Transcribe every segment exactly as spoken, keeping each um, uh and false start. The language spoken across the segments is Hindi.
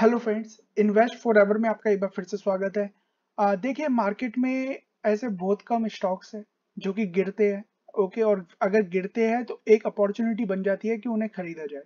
Hello friends, invest for ever में आपका एक बार फिर से स्वागत है। देखिए, मार्केट में ऐसे बहुत कम स्टॉक्स हैं जो कि गिरते हैं, ओके, और अगर गिरते हैं तो एक अपॉर्चुनिटी बन जाती है कि उन्हें खरीदा जाए।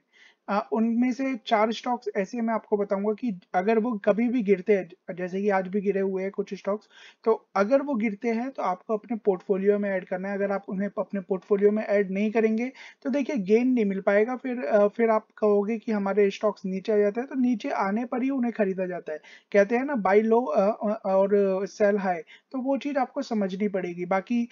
आ, उनमें से चार स्टॉक्स ऐसे मैं आपको बताऊंगा कि अगर वो कभी भी गिरते हैं, जैसे कि आज भी गिरे हुए हैं कुछ स्टॉक्स, तो अगर वो गिरते हैं तो आपको अपने पोर्टफोलियो में ऐड करना है। अगर आप उन्हें अपने पोर्टफोलियो में ऐड नहीं करेंगे तो देखिए गेन नहीं मिल पाएगा। फिर फिर आप कहोगे कि हमारे स्टॉक्स नीचे आ जाता है, तो नीचे आने पर ही उन्हें खरीदा जाता है। कहते हैं ना, बाई लो और सेल हाई, तो वो चीज़ आपको समझनी पड़ेगी। बाकी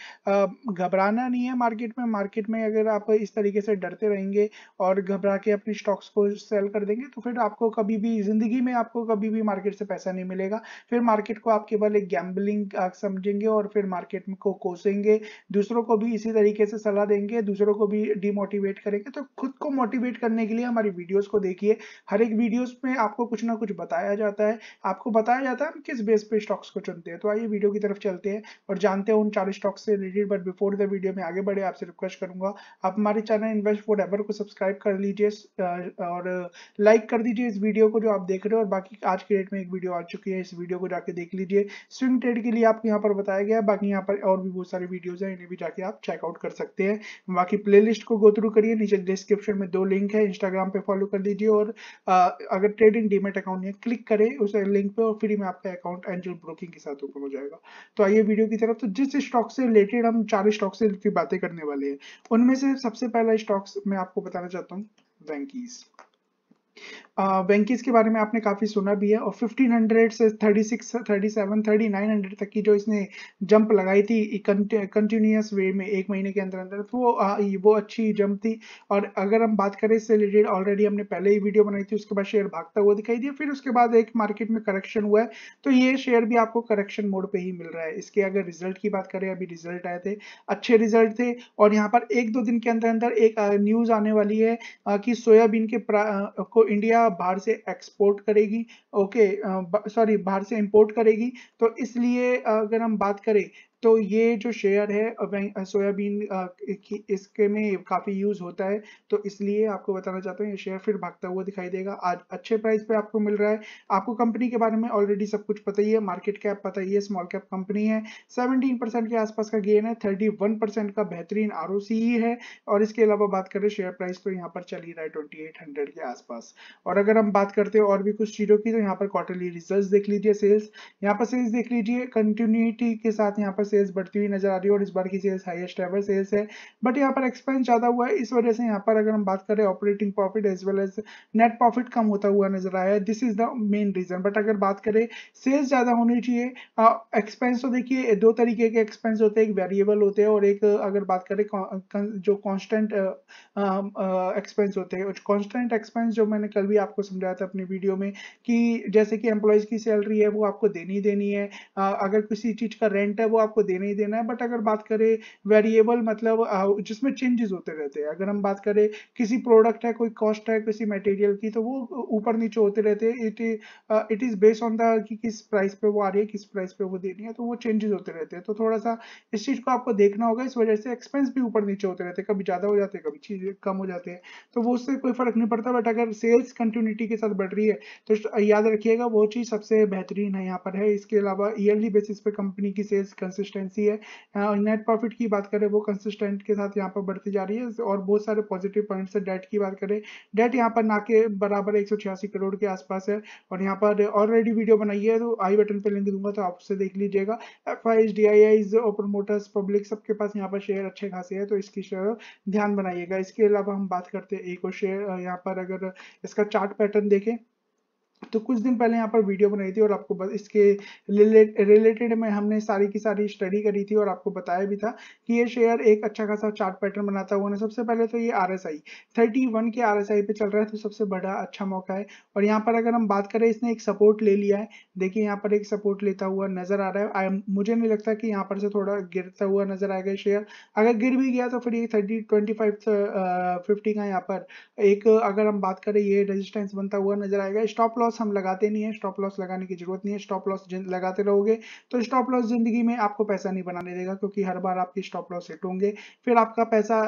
घबराना नहीं है मार्केट में। मार्केट में अगर आप इस तरीके से डरते रहेंगे और घबरा के अपनी स्टॉक्स को सेल कर देंगे तो फिर आपको कभी भी जिंदगी में आपको कभी भी मार्केट से पैसा नहीं मिलेगा। फिर मार्केट को आप केवल एक गैम्बलिंग समझेंगे और फिर मार्केट को कोसेंगे, दूसरों को भी इसी तरीके से सलाह देंगे, दूसरों को भी डिमोटिवेट करेंगे। तो खुद को मोटिवेट करने के लिए हमारी वीडियोस को देखिए। हर एक वीडियोस में आपको कुछ ना कुछ बताया जाता है, आपको बताया जाता है हम किस बेस पे स्टॉक्स को चुनते हैं। तो आइए वीडियो की तरफ चलते हैं और जानते हैं उन चार स्टॉक्स से related. But before the video में आगे बढ़े, आपसे रिक्वेस्ट करूंगा आप हमारे चैनल इन्वेस्ट फॉर एवर को सब्सक्राइब कर लीजिए और लाइक कर दीजिए इस वीडियो को जो आप देख रहे हो। और बाकी आज के डेट में एक वीडियो आ चुकी है, इस वीडियो को जाके देख लीजिए। स्विंग ट्रेड के लिए आपको यहाँ पर बताया गया है। बाकी यहाँ पर और भी बहुत सारे वीडियोस हैं, इन्हें भी जाके आप चेकआउट कर सकते हैं। बाकी प्लेलिस्ट को गो थ्रू करिए, नीचे डिस्क्रिप्शन में दो लिंक है, इंस्टाग्राम पे फॉलो कर दीजिए। और अगर ट्रेडिंग डीमेट अकाउंट है क्लिक करें उस लिंक पे और फ्री में आपका अकाउंट एंजल ब्रोकिंग के साथ ओपन हो जाएगा। तो आइए वीडियो की तरफ। तो जिस स्टॉक से रिलेटेड हम चार स्टॉक से बातें करने वाले हैं उनमें से सबसे पहला स्टॉक्स मैं आपको बताना चाहता हूँ, वेंकीज। वेंकीज uh, के बारे में आपने काफ़ी सुना भी है और फिफ्टीन हंड्रेड से thirty six, thirty seven, thirty nine hundred तक की जो इसने जंप लगाई थी कंटिन्यूस वे में एक महीने के अंदर अंदर, तो वो वो अच्छी जंप थी। और अगर हम बात करें इससे रिलेटेड, ऑलरेडी हमने पहले ही वीडियो बनाई थी, उसके बाद शेयर भागता हुआ दिखाई दिया, फिर उसके बाद एक मार्केट में करेक्शन हुआ है, तो ये शेयर भी आपको करेक्शन मोड पर ही मिल रहा है। इसके अगर रिजल्ट की बात करें, अभी रिजल्ट आए थे, अच्छे रिजल्ट थे। और यहाँ पर एक दो दिन के अंदर अंदर एक न्यूज़ आने वाली है कि सोयाबीन के को इंडिया बाहर से एक्सपोर्ट करेगी, ओके सॉरी बाहर से इंपोर्ट करेगी। तो इसलिए अगर हम बात करें तो ये जो शेयर है सोयाबीन, इसके में काफ़ी यूज़ होता है, तो इसलिए आपको बताना चाहता हूँ ये शेयर फिर भागता हुआ दिखाई देगा। आज अच्छे प्राइस पे आपको मिल रहा है। आपको कंपनी के बारे में ऑलरेडी सब कुछ पता ही है, मार्केट कैप पता ही है, स्मॉल कैप कंपनी है, सेवनटीन परसेंट के आसपास का गेन है, थर्टी वन परसेंट का बेहतरीन आर ओ सी ही है। और इसके अलावा बात करें शेयर प्राइस तो यहाँ पर चल ही रहा है ट्वेंटी एट हंड्रेड के आसपास। और अगर हम बात करते हैं और भी कुछ चीज़ों की तो यहाँ पर क्वार्टरली रिजल्ट देख लीजिए, सेल्स यहाँ पर सेल्स देख लीजिए, कंटिन्यूटी के साथ यहाँ पर सेल्स बढ़ती हुई नजर आ रही है और इस बार की सेल्स हाईएस्ट एवर सेल्स है। बट यहाँ पर एक्सपेंस ज्यादा हुआ है, इस वजह से यहाँ पर अगर हम बात करें operating profit as well as net profit कम होता हुआ नजर आया है। This is the main reason. But अगर बात करें सेल्स ज्यादा होनी चाहिए, एक्सपेंस तो देखिए दो तरीके के एक्सपेंस होते हैं, एक वेरिएबल होते हैं और एक अगर बात करें जो कॉन्स्टेंट एक्सपेंस होते हैं। कॉन्स्टेंट एक्सपेंस जो मैंने कल भी आपको समझाया था अपनी वीडियो में कि जैसे कि एम्प्लॉयज की सैलरी है वो आपको देनी देनी है, अगर किसी चीज का रेंट है वो आपको देना ही देना है। बट अगर बात करें वेरिएबल मतलब जिसमें चेंजेस होते रहते हैं, अगर हम बात करें किसी प्रोडक्ट है, कोई कॉस्ट है किसी मटेरियल की, तो वो ऊपर नीचे होते रहते हैं। It it is based on the कि किस प्राइस पे वो आ रही है, किस प्राइस पे वो देनी है, तो वो चेंजेस होते रहते हैं। तो थोड़ा सा इस चीज को आपको देखना होगा, इस वजह से एक्सपेंस भी ऊपर नीचे होते रहते हैं, कभी ज्यादा हो जाते हैं कभी चीजें कम हो जाते हैं, तो वो उससे कोई फर्क नहीं पड़ता। बट अगर सेल्स कंटिन्यूटी के साथ बढ़ रही है तो याद रखिएगा वो चीज सबसे बेहतरीन है यहाँ पर है। इसके अलावा ईयरली बेसिस पे कंपनी की सेल्स कंसिस्टेंट है। नेट प्रॉफिट की बात करें वो कंसिस्टेंट के साथ यहाँ पर बढ़ती जा रही है और बहुत सारे पॉजिटिव पॉइंट्स है। डेट की बात करें, डेट यहाँ पर ना के बराबर एक सौ छियासी करोड़ के आसपास है और यहाँ पर ऑलरेडी वीडियो बनाई है तो आई बटन पे लिंक दूंगा तो आप उससे देख लीजिएगा। F I D I Is और प्रमोटर्स पब्लिक सबके पास यहाँ पर शेयर अच्छे खासे है, तो इसकी शेयर ध्यान बनाइएगा। इसके अलावा हम बात करते हैं एक और शेयर, यहाँ पर अगर इसका चार्ट पैटर्न देखें तो कुछ दिन पहले यहाँ पर वीडियो बनाई थी और आपको बस इसके रिलेटेड में हमने सारी की सारी स्टडी करी थी और आपको बताया भी था कि ये शेयर एक अच्छा खासा चार्ट पैटर्न बनाता हुआ ना। सबसे पहले तो ये आरएसआई थर्टी वन के आरएसआई पे चल रहा है, तो सबसे बड़ा अच्छा मौका है। और यहाँ पर अगर हम बात करें इसने एक सपोर्ट ले लिया है, देखिए यहाँ पर एक सपोर्ट लेता हुआ नजर आ रहा है। मुझे नहीं लगता कि यहाँ पर से थोड़ा गिरता हुआ नजर आएगा शेयर, अगर गिर भी गया तो फिर ये थर्टी ट्वेंटी फाइव फिफ्टी का यहाँ पर एक अगर हम बात करें ये रेजिस्टेंस बनता हुआ नजर आएगा। स्टॉप लॉस लॉस हम लगाते नहीं है, स्टॉप लॉस लगाने की जरूरत नहीं है। स्टॉप लॉस लगाते रहोगे तो स्टॉप लॉस जिंदगी में आपको पैसा नहीं बनाने देगा, क्योंकि हर बार आपके स्टॉप लॉस हिट होंगे, फिर आपका पैसा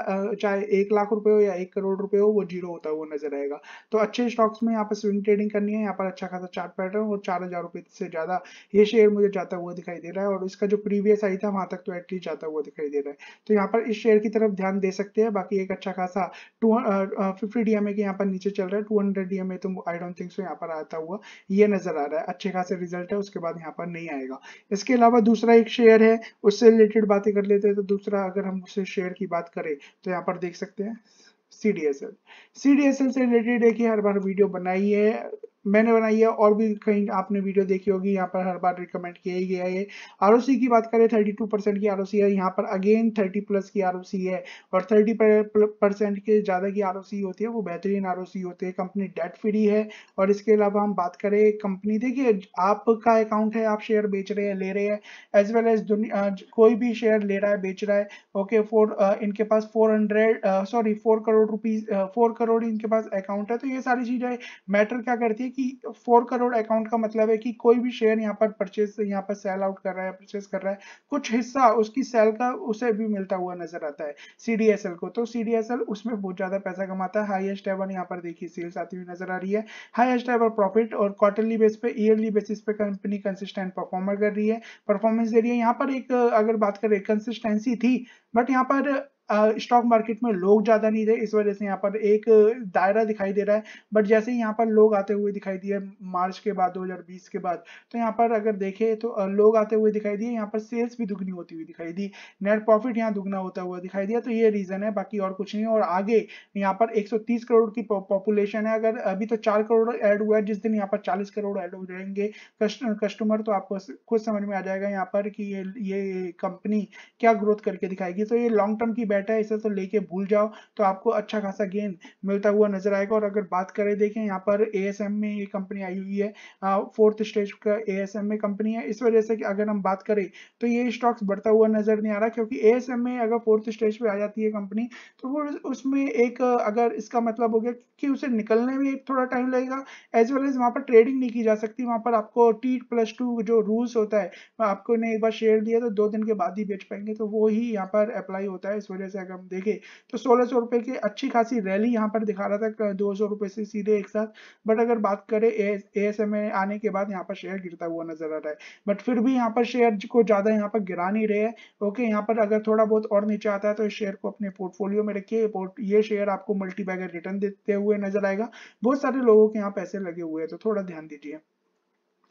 चाहे एक लाख रुपए हो या एक करोड़ रुपए हो वो जीरो होता हुआ नजर आएगा। तो अच्छे स्टॉक्स में यहाँ पर स्विंग ट्रेडिंग करनी है। यहाँ पर अच्छा खासा चार्ट पैटर्न और चार हजार रुपए से ज्यादा ये शेयर मुझे जाता हुआ दिखाई दे रहा है और इसका जो प्रीवियस आई था वहां तक तो एटलीस्ट जाता हुआ दिखाई दे रहा है, तो यहाँ पर इस शेयर की तरफ ध्यान दे सकते हैं। बाकी एक अच्छा खासा two fifty D M A के यहाँ पर नीचे चल रहा है, two hundred D M A तो आई डोंट थिंक सो यहाँ पर आता हुआ ये नजर आ रहा है, अच्छे खासे रिजल्ट है, उसके बाद यहाँ पर नहीं आएगा। इसके अलावा दूसरा एक शेयर है उससे रिलेटेड बातें कर लेते हैं। तो दूसरा अगर हम उस शेयर की बात करें तो यहाँ पर देख सकते हैं C D S L. C D S L से रिलेटेड है कि हर बार वीडियो बनाई है, मैंने बनाई है और भी कहीं आपने वीडियो देखी होगी, यहाँ पर हर बार रिकमेंड किया ही गया है। आरओसी की बात करें बत्तीस परसेंट की आरओसी है, यहाँ पर अगेन तीस प्लस की आरओसी है और तीस परसेंट के ज़्यादा की आरओसी होती है वो बेहतरीन आरओसी होती है। कंपनी डेट फ्री है और इसके अलावा हम बात करें कंपनी, देखिए आपका अकाउंट है, आप शेयर बेच रहे हैं ले रहे हैं, एज वेल एज दुनिया कोई भी शेयर ले रहा है बेच रहा है। ओके फोर इनके पास four hundred sorry four crore rupees four crore इनके पास अकाउंट है, तो ये सारी चीज़ें मैटर क्या करती है कि फोर करोड़ अकाउंट का मतलब है कि कोई भी शेयर यहाँ पर परचेज यहाँ पर सेल आउट कर रहा है, परचेज कर रहा है, कुछ हिस्सा उसकी सेल का उसे भी मिलता हुआ नजर आता है सीडीएसएल को। तो सीडीएसएल उसमें बहुत ज्यादा पैसा कमाता है। हाईएस्ट एवर यहाँ पर देखिए सेल्स आती हुई नजर आ रही है, हाईएस्ट एवर प्रॉफिट, और क्वार्टरली बेस पे ईयरली बेसिस पे कंपनी कंसिस्टेंट परफॉर्मर कर रही है, परफॉर्मेंस दे रही है। यहाँ पर एक अगर बात करें कंसिस्टेंसी थी, बट यहाँ पर स्टॉक uh, मार्केट में लोग ज्यादा नहीं थे, इस वजह से यहाँ पर एक दायरा दिखाई दे रहा है। बट जैसे ही यहाँ पर लोग आते हुए दिखाई दिए मार्च के बाद दो हज़ार बीस के बाद, तो यहाँ पर अगर देखें तो लोग आते हुए दिखाई दिए, यहाँ पर सेल्स भी दुगनी होती हुई दिखाई दी, नेट प्रॉफिट यहाँ दुगना होता हुआ दिखाई दिया। तो ये रीजन है, बाकी और कुछ नहीं। और आगे यहाँ पर एक सौ तीस करोड़ की पॉपुलेशन है, अगर अभी तो चार करोड़ ऐड हुआ है, जिस दिन यहाँ पर चालीस करोड़ ऐड हो जाएंगे कस्टमर तो आपको खुद समझ में आ जाएगा यहाँ पर कि ये ये कंपनी क्या ग्रोथ करके दिखाएगी। तो ये लॉन्ग टर्म की बैठा है, इसे तो लेके भूल जाओ, तो आपको अच्छा खासा गेन मिलता हुआ नजर आएगा। और अगर बात करें देखें यहाँ पर एएसएम में ये कंपनी आई हुई है, फोर्थ स्टेज का एएसएम में कंपनी है, इस वजह से कि अगर हम बात करें तो ये स्टॉक्स बढ़ता हुआ नजर नहीं आ रहा, क्योंकि एएसएम में अगर फोर्थ स्टेज पे आ जाती है कंपनी तो वो उसमें एक अगर इसका मतलब हो गया कि उसे निकलने में थोड़ा टाइम लगेगा, एज वेल एज वहाँ पर ट्रेडिंग नहीं की जा सकती, वहाँ पर आपको टी प्लस टू जो रूल्स होता है, आपको एक बार शेयर दिया तो दो दिन के बाद ही बेच पाएंगे, तो वो ही यहाँ पर अप्लाई होता है। इस जैसे अगर हम देखें तो सोलह सौ रुपए की अच्छी खासी रैली यहाँ पर दिखा रहा था, दो सौ रुपए से सीधे एक साथ। बट अगर बात करें एएसएम में आने के बाद यहाँ पर शेयर गिरता हुआ नजर आ रहा है, बट फिर भी यहाँ पर शेयर को ज्यादा यहाँ पर गिरा नहीं रहे हैं। ओके, यहाँ पर अगर थोड़ा बहुत और नीचे आता है तो इस शेयर को अपने पोर्टफोलियो में रखिए, ये शेयर आपको मल्टीबैगर रिटर्न देते हुए नजर आएगा। बहुत सारे लोगों के यहाँ पैसे लगे हुए हैं, तो थोड़ा ध्यान दीजिए।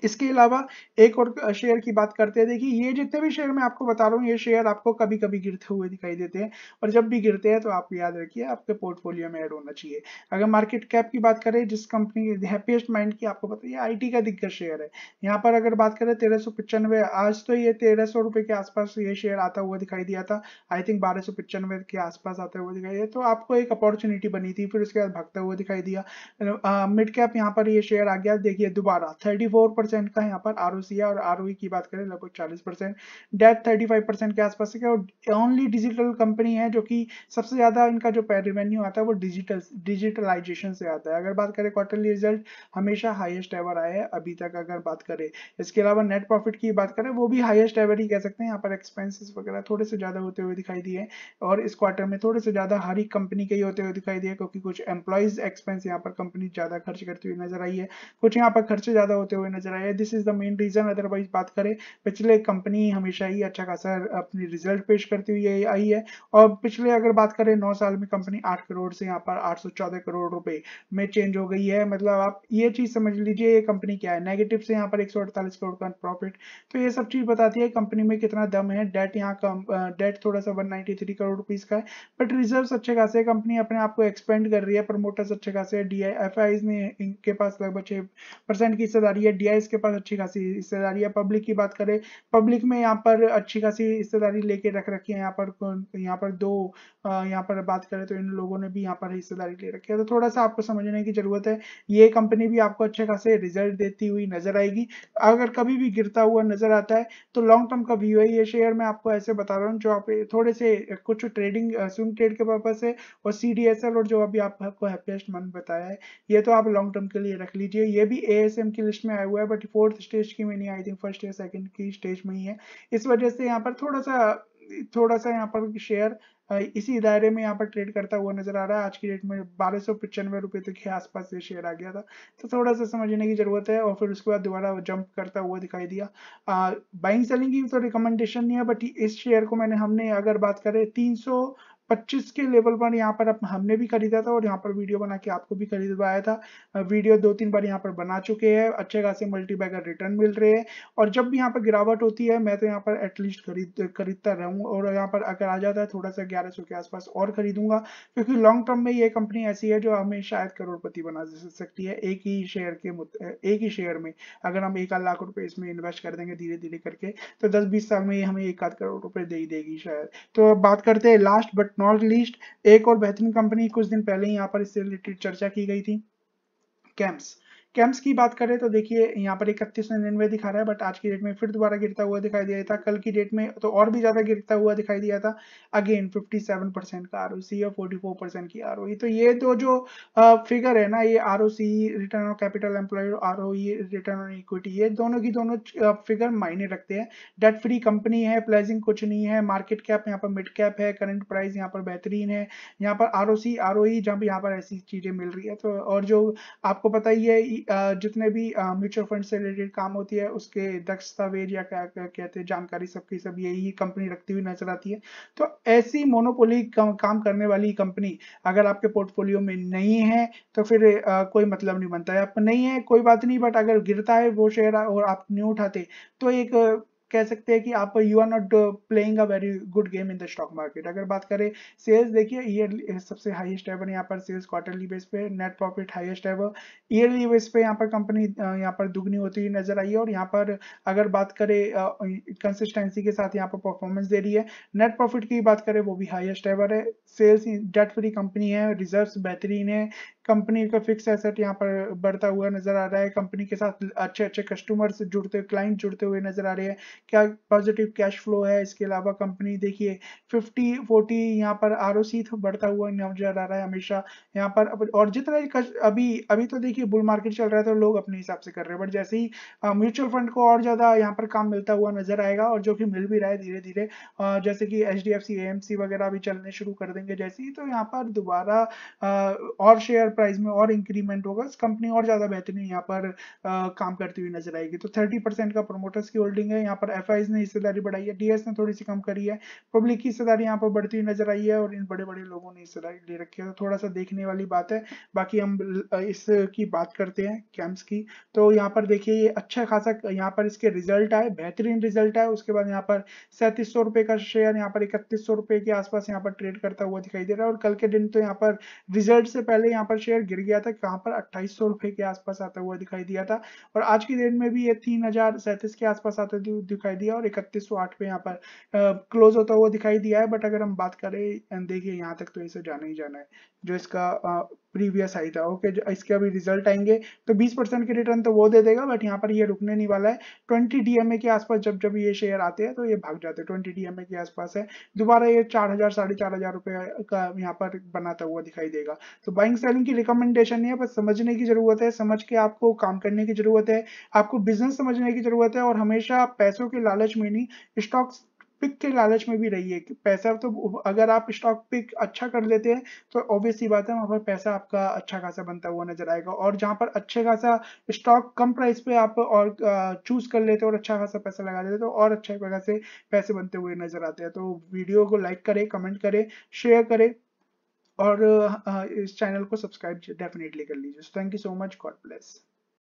इसके अलावा एक और शेयर की बात करते हैं। देखिए ये जितने भी शेयर मैं आपको बता रहा हूँ, ये शेयर आपको कभी कभी गिरते हुए दिखाई देते हैं, और जब भी गिरते हैं तो आप याद रखिए आपके पोर्टफोलियो में ऐड होना चाहिए। अगर मार्केट कैप की बात करें, जिस कंपनी हैप्पीएस्ट माइंड की आपको पता है, ये आई टी का दिग्गज शेयर है, यहाँ पर अगर बात करें तेरह सौ पचानवे, आज तो ये तेरह सौ रुपए के आसपास ये शेयर आता हुआ दिखाई दिया था, आई थिंक बारह सौ पचानवे के आसपास आता हुआ दिखाई दिया, तो आपको एक अपॉर्चुनिटी बनी थी, फिर उसके बाद भागता हुआ दिखाई दिया। मिड कैप यहाँ पर ये शेयर आ गया, देखिए दोबारा थर्टी फोर परसेंट का यहाँ पर आरओसी है, और आरओई की बात करें लगभग चालीस परसेंट, डेट पैंतीस परसेंट के आसपास है। और ओनली डिजिटल कंपनी है, जो कि सबसे ज्यादा इनका जो रेवेन्यू आता है वो डिजिटल डिजिटलाइजेशन से आता है। अगर बात करें क्वार्टरली रिजल्ट हमेशा हाईएस्ट एवर आया है अभी तक अगर बात करें। इसके अलावा नेट प्रॉफिट की बात करें वो भी हाईएस्ट एवर ही कह सकते हैं। यहाँ पर एक्सपेंसिस वगैरह थोड़े से ज्यादा होते हुए दिखाई दिए, और इस क्वार्टर में थोड़े से ज्यादा हर एक कंपनी के ही होते हुए दिखाई दिए, क्योंकि कुछ एम्प्लॉइज एक्सपेंस यहाँ पर कंपनी ज्यादा खर्च करती हुई नजर आई है, कुछ यहाँ पर खर्चे ज्यादा होते हुए नजर आया। This is the main reason. Otherwise बात करें पिछले कंपनी हमेशा ही अच्छा खासा अपनी रिजल्ट पेश करती हुई आई है, और पिछले अगर बात करें नौ साल में कंपनी आठ करोड़ से यहाँ पर आठ सौ चौदह करोड़ रुपए में चेंज हो गई है। मतलब आप ये चीज समझ लीजिए ये कंपनी क्या है, नेगेटिव से यहाँ पर एक सौ अड़तालीस करोड़ का प्रॉफिट, तो ये सब चीज बताती है कंपनी में कितना दम है। डेट यहाँ कम, डेट थोड़ा सा one ninety three crore rupees का है, बट रिजर्व अच्छे खासे, कंपनी अपने आप को एक्सपेंड कर रही है, प्रमोटर्स अच्छे खासे, डी आई एफ आई ने इनके पास लगभग छह परसेंट की हिस्सेदारी है, डी आई इसके पास अच्छी खासी हिस्सेदारी है। पब्लिक की बात करें, पब्लिक में यहाँ पर अच्छी खासी हिस्सेदारी लेके रख रखी है। यहाँ पर यहाँ पर दो यहाँ पर बात करें तो इन लोगों ने भी यहाँ पर हिस्सेदारी ले रखी है। तो थोड़ा सा आपको समझने की जरूरत है, ये कंपनी भी आपको अच्छे खासे रिजल्ट देती हुई नजर आएगी। अगर कभी भी गिरता हुआ नजर आता है तो लॉन्ग टर्म का व्यू है। ये शेयर मैं आपको ऐसे बता रहा हूँ जो आप थोड़े से कुछ ट्रेडिंग स्विंग ट्रेड के पर्पज से और सी डी एस एल और जो अभी आपको हैप्पीएस्ट मंथ बताया है, ये तो आप लॉन्ग टर्म के लिए रख लीजिए। ये भी ए एस एम की लिस्ट में आया हुआ है बट फोर्थ स्टेज की में नहीं, आई थिंक फर्स्ट या सेकंड की स्टेज में ही है। इस वजह से यहाँ पर थोड़ा सा थोड़ा सा यहाँ पर शेयर इसी दायरे में यहाँ पर ट्रेड करता हुआ नजर आ रहा है। आज की डेट में बारह सौ पचानवे रुपए तक के आसपास ये शेयर आ गया था, तो थोड़ा सा समझने की जरूरत है। और फिर उसके बाद दोबारा जंप करता हुआ दिखाई दिया। बाइंग सेलिंग की तो रिकमेंडेशन नहीं है बट इस शेयर को मैंने हमने अगर बात करें तीन सौ पच्चीस के लेवल पर यहाँ पर हमने भी खरीदा था और यहाँ पर वीडियो बना के आपको भी खरीदवाया था। वीडियो दो तीन बार यहाँ पर बना चुके हैं, अच्छे खासे मल्टीबैगर रिटर्न मिल रहे हैं। और जब भी यहाँ पर गिरावट होती है मैं तो यहाँ पर एटलीस्ट खरीद खरीदता रहूँ और यहाँ पर अगर आ जाता है थोड़ा सा ग्यारह सौ के आसपास और खरीदूंगा, क्योंकि लॉन्ग टर्म में ये कंपनी ऐसी है जो हमें शायद करोड़पति बना सकती है एक ही शेयर के एक ही शेयर में। अगर हम एक लाख रुपए इसमें इन्वेस्ट कर देंगे धीरे धीरे करके तो दस बीस साल में ये हमें एक आध करोड़ रुपए दे ही देगी शायद। तो बात करते हैं लास्ट बट नॉट लीस्ट एक और बेहतरीन कंपनी, कुछ दिन पहले यहाँ पर इससे रिलेटेड चर्चा की गई थी, कैम्स। कैम्स की बात करें तो देखिए यहाँ पर इकतीस सौ निन्यानवे दिखा रहा है बट आज की डेट में फिर दोबारा गिरता हुआ दिखाई दिया था। कल की डेट में तो और भी ज्यादा गिरता हुआ दिखाई दिया था। अगेन सत्तावन परसेंट का आरओसी और चौवालीस परसेंट की आरओई। तो ये दो जो फिगर है ना, ये ROC return on capital employed, ROE return on equity, ये दोनों की दोनों फिगर मायने रखते हैं। डेट फ्री कंपनी है, प्राइसिंग कुछ नहीं है, मार्केट कैप यहाँ पर मिड कैप है, करंट प्राइस यहाँ पर बेहतरीन है, यहाँ पर आरओसी आरओई जब यहाँ पर ऐसी चीजें मिल रही है। तो और जो आपको पता ही है जितने भी म्यूचुअल फंड से रिलेटेड काम होती है उसके दस्तावेज या क्या कहते हैं जानकारी सबकी सब यही कंपनी रखती हुई नजर आती है। तो ऐसी मोनोपोली काम करने वाली कंपनी अगर आपके पोर्टफोलियो में नहीं है तो फिर कोई मतलब नहीं बनता है। आप नहीं है कोई बात नहीं, बट अगर गिरता है वो शेयर और आप नहीं उठाते तो एक कह सकते हैं कि आप you are not playing a very good game in the stock market. अगर बात करें सेल्स, देखिए ईयरली सबसे हाईएस्ट एवर यहाँ पर सेल्स, क्वार्टरली बेस पे net profit highest ever, yearly base पे यहाँ पर कंपनी यहाँ पर दुगनी होती हुई नजर आई है। और यहाँ पर अगर बात करें कंसिस्टेंसी के साथ यहाँ पर परफॉर्मेंस दे रही है। नेट प्रॉफिट की बात करें वो भी हाईएस्ट एवर है। सेल्स डेट फ्री कंपनी है, रिजर्व्स बेहतरीन है, कंपनी का फिक्स एसेट यहाँ पर बढ़ता हुआ नजर आ रहा है, कंपनी के साथ अच्छे अच्छे कस्टमर्स जुड़ते क्लाइंट जुड़ते हुए नजर आ रहे हैं, क्या पॉजिटिव कैश फ्लो है। इसके अलावा कंपनी देखिए फिफ्टी फोर्टी यहाँ पर आरओसी तो बढ़ता हुआ नजर आ रहा है हमेशा यहाँ पर। और जितना अभी अभी तो देखिए बुल मार्केट चल रहा है तो लोग अपने हिसाब से कर रहे हैं, बट जैसे ही म्यूचुअल फंड को और ज्यादा यहाँ पर काम मिलता हुआ नजर आएगा और जो कि मिल भी रहा है धीरे धीरे, जैसे कि H D F C A M C वगैरह भी चलने शुरू कर देंगे जैसे ही, तो यहाँ पर दोबारा और शेयर प्राइस में और इंक्रीमेंट होगा, कंपनी और ज्यादा बेहतरीन यहाँ पर आ, काम करती हुई नजर आएगी। तो तीस परसेंट का प्रमोटर्स की होल्डिंग है, यहाँ पर एफ आईज़ ने हिस्सेदारी बढ़ाई है, डीएस ने थोड़ी सी कम करी है, पब्लिक की हिस्सेदारी यहाँ पर बढ़ती हुई नजर आई है और इन बड़े बड़े लोगों ने हिस्सेदारी ले रखी है। तो थोड़ा सा देखने वाली बात है। बाकी हम इसकी बात करते हैं कैम्स की, तो यहाँ पर देखिए ये अच्छा खासा यहाँ पर इसके रिजल्ट आए, बेहतरीन रिजल्ट आए। उसके बाद यहाँ पर सैंतीस सौ रुपए का शेयर यहाँ पर इकतीस सौ रुपए के आसपास यहाँ पर ट्रेड करता हुआ दिखाई दे रहा है। और कल के दिन तो यहाँ पर रिजल्ट से पहले यहाँ पर शेयर गिर गया था, कहां पर अट्ठाईस सौ रुपए के आसपास आता हुआ दिखाई दिया था। और आज की डेट में भी ये तीन हजार सैंतीस के आसपास आता दिखाई दिया और इकतीस सौ आठ पे यहाँ पर क्लोज होता हुआ दिखाई दिया है। बट अगर हम बात करें देखिए यहाँ तक तो इसे जाना ही जाना है जो इसका प्रीवियस आई था। ओके, इसके अभी रिजल्ट आएंगे तो बीस परसेंट के रिटर्न तो वो दे देगा, बट यहाँ पर ये रुकने नहीं वाला है। बीस डी एम ए के आसपास जब जब ये शेयर आते हैं तो ये भाग जाते हैं, बीस डी एम ए के आसपास है। दोबारा ये चार हजार साढ़े चार हजार रुपये का यहाँ पर बनाता हुआ दिखाई देगा। तो बाइंग सेलिंग की रिकमेंडेशन नहीं है, बस समझने की जरूरत है, समझ के आपको काम करने की जरूरत है, आपको बिजनेस समझने की जरूरत है। और हमेशा पैसों के लालच में नहीं, स्टॉक्स पिक के लालच में भी रहिए। पैसा तो अगर आप स्टॉक पिक अच्छा कर लेते हैं तो ऑब्वियस सी बात है वहां पर पैसा आपका अच्छा खासा बनता हुआ नजर आएगा। और जहां पर अच्छे खासा स्टॉक कम प्राइस पे आप और चूज कर लेते हो और अच्छा खासा पैसा लगा लेते हो तो और अच्छे खासे पैसे बनते हुए नजर आते हैं। तो वीडियो को लाइक करे, कमेंट करे, शेयर करे और इस चैनल को सब्सक्राइब डेफिनेटली कर लीजिए। Thank you so much, God bless.